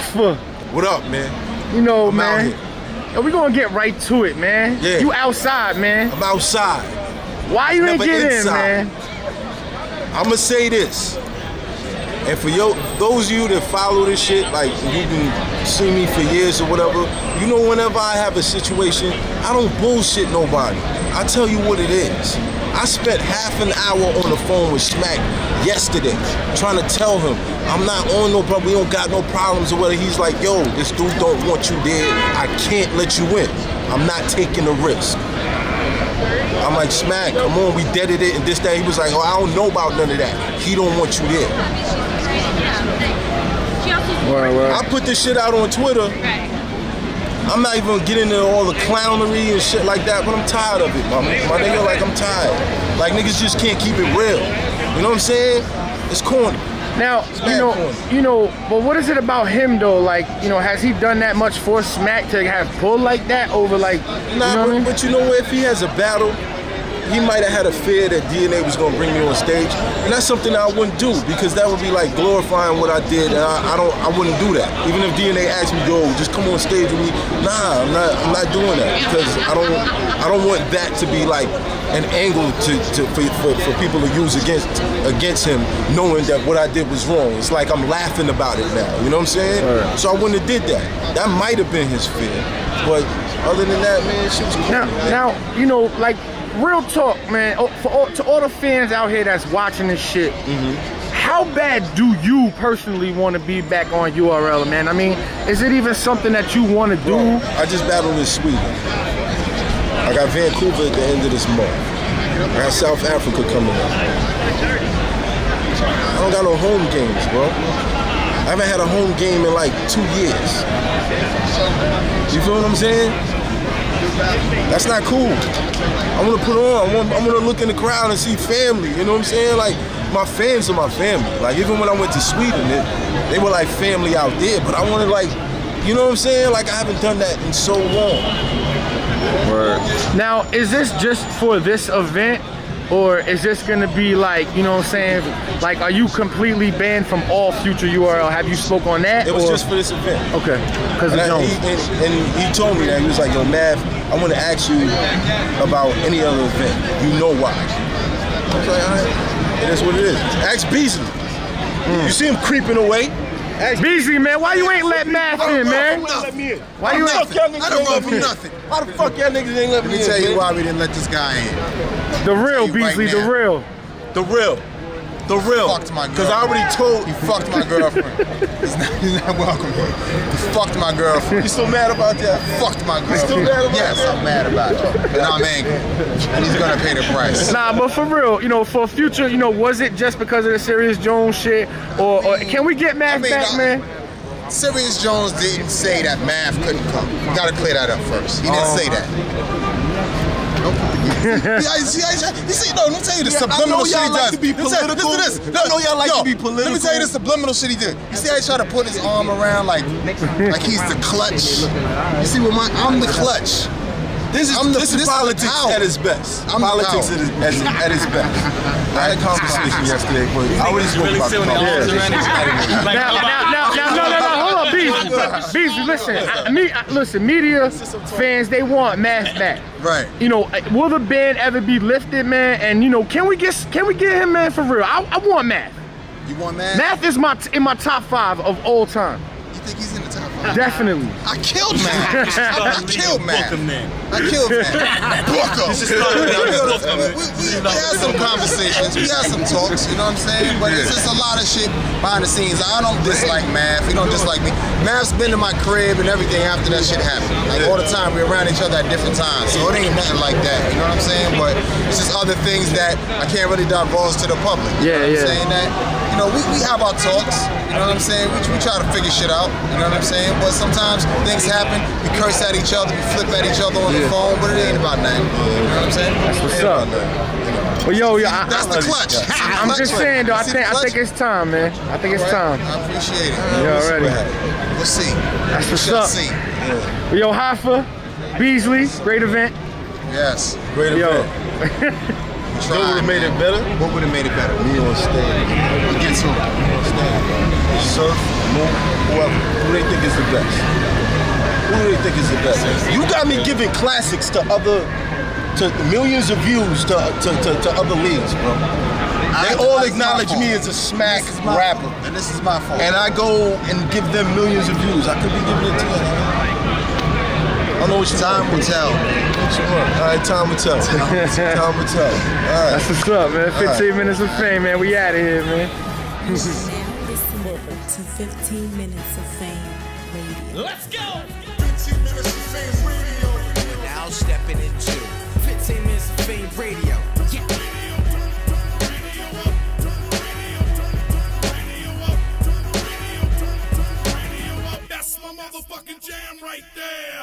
Hoffa. What up, man? You know, man. And we gonna get right to it, man. Yeah. You outside, man. I'm outside. Why you ain't get inside. In, man? I'ma say this. And for those of you that follow this shit, like you can see me for years or whatever, you know whenever I have a situation, I don't bullshit nobody. I tell you what it is. I spent half an hour on the phone with Smack yesterday trying to tell him I'm not on no problem, we don't got no problems or whatever. He's like, yo, this dude don't want you dead. I can't let you in. I'm not taking a risk. I'm like, Smack, come on, we deaded it and this, that. He was like, oh, I don't know about none of that. He don't want you there. I put this shit out on Twitter. I'm not even gonna get into all the clownery and shit like that, but I'm tired of it, my nigga. Like, I'm tired. Like, niggas just can't keep it real. You know what I'm saying? It's corny. Now, you know, but what is it about him though? Like, you know, has he done that much for Smack to have pull like that over like? Nah, but you know what? If he has a battle, he might have had a fear that DNA was gonna bring me on stage, and that's something I wouldn't do because that would be like glorifying what I did, and I wouldn't do that. Even if DNA asked me, yo, just come on stage with me, nah, I'm not doing that because I don't want that to be like an angle for people to use against him, knowing that what I did was wrong. It's like I'm laughing about it now. You know what I'm saying? Right. So I wouldn't have did that. That might have been his fear, but other than that, man, she was cool. Now, you know, like. Real talk, man, to all the fans out here that's watching this shit, how bad do you personally want to be back on URL, man? I mean, is it even something that you want to do? Bro, I just battled in Sweden. I got Vancouver at the end of this month. I got South Africa coming up. I don't got no home games, bro. I haven't had a home game in like 2 years. You feel what I'm saying? That's not cool. I want to put on. I want to look in the crowd and see family. You know what I'm saying? Like, my fans are my family. Like, even when I went to Sweden, they were like family out there. But I wanted, like, you know what I'm saying? Like, I haven't done that in so long. Word. Now, is this just for this event? Or is this gonna be like, you know what I'm saying? Like, are you completely banned from all future URL? Have you spoke on that? It was just for this event. Okay. Because he told me that. He was like, yo, Mav, I want to ask you about any other event. You know why? I was like, all right, that's what it is. Ask Beasley. You see him creeping away. Beasley, man, why you ain't let Math in, man? Why you ain't? I don't know for nothing. Why the fuck y'all niggas ain't let me in? Let me tell you why we didn't let this guy in. The real Beasley, the real. The real. The real. He fucked my girlfriend. Because I already told you. He fucked my girlfriend. he's not welcome here. He fucked my girlfriend. You still mad about that? Fucked my girlfriend. You still mad about that? Yes, I'm mad about it. And I'm angry. And he's going to pay the price. Nah, but for real, you know, for future, you know, was it just because of the Serius Jones shit? Or can we get Math back, man? Serius Jones didn't say that Math couldn't come. You got to clear that up first. He didn't say that. You see, no, let me tell you the subliminal shit he does. Like to be political. I know y'all like to be political. Let me tell you the subliminal shit he did. You see how he tried to put his arm around like he's the clutch. You see, with I'm the clutch. This is politics at its best. Politics at its best. I had a conversation yesterday, but I always spoke about politics. No. Beasley, listen, listen, media fans, they want Math back. Right. You know, will the ban ever be lifted, man? And you know, can we get him, man, for real? I want Math. You want Math? Math is in my top 5 of all time. You think he's in the top 5? Definitely. I killed Math. I killed Math. I killed Math. Book him. We had some conversations. We had some talks, you know what I'm saying? But it's just a lot of shit behind the scenes. I don't dislike Math. He don't dislike me. Math's been to my crib and everything after that shit happened. Like, all the time, we're around each other at different times. So it ain't nothing like that, you know what I'm saying? But it's just other things that I can't really divulge to the public. You know what I'm saying? That, you know, we have our talks, you know what I'm saying? We try to figure shit out, you know what I'm saying? But sometimes things happen, we curse at each other, we flip at each other on the phone, but it ain't about nothing. You know what I'm saying? That's what's up. Well, yo, that's the clutch. I'm just saying, though, I think it's time, man. I think it's time. I appreciate it. Already. We'll see. That's what's up. Yeah. Yo, Hoffa, Beasley, great event. Yes, great event. trying. What would have made it better? What would have made it better? Me on stage. Against who? Me on stage. Surf, Mook, whoever. Who they think is the best? Who do they think is the best? You got me giving classics to other, millions of views to other leagues, bro. They all acknowledge me as a smack rapper. And this is my fault. And I go and give them millions of views. I could be giving it to them. I don't know what time will tell. All right, time will tell. Time will tell. All right. That's what's up, man. 15 minutes of fame, man. We out of here, man. Now listen to 15 minutes of fame radio. Let's go! 15 minutes of fame radio. Now stepping into 15 minutes of fame radio. Yeah. That's my motherfucking jam right there.